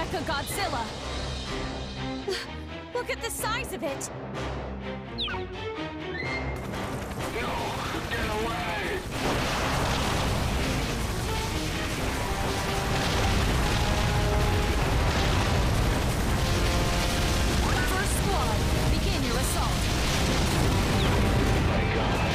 Mechagodzilla. Look at the size of it. No! Get away! First squad, begin your assault. My God.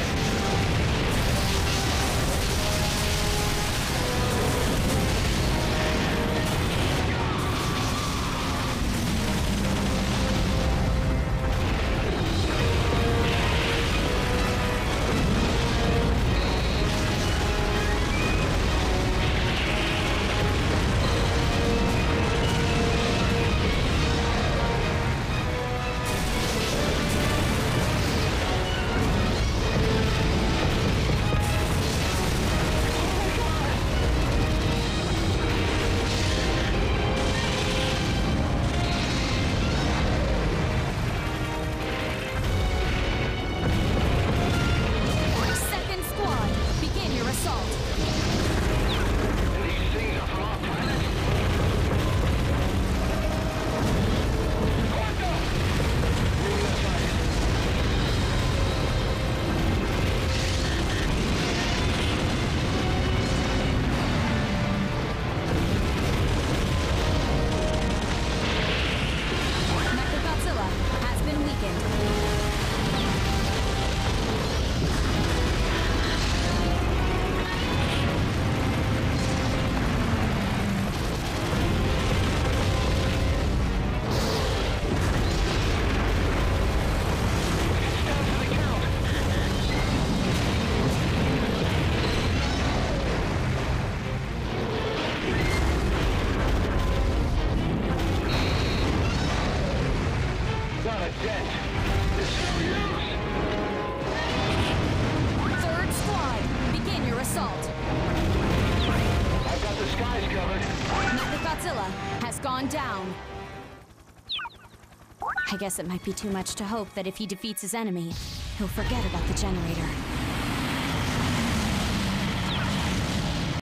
I guess it might be too much to hope that if he defeats his enemy, he'll forget about the generator.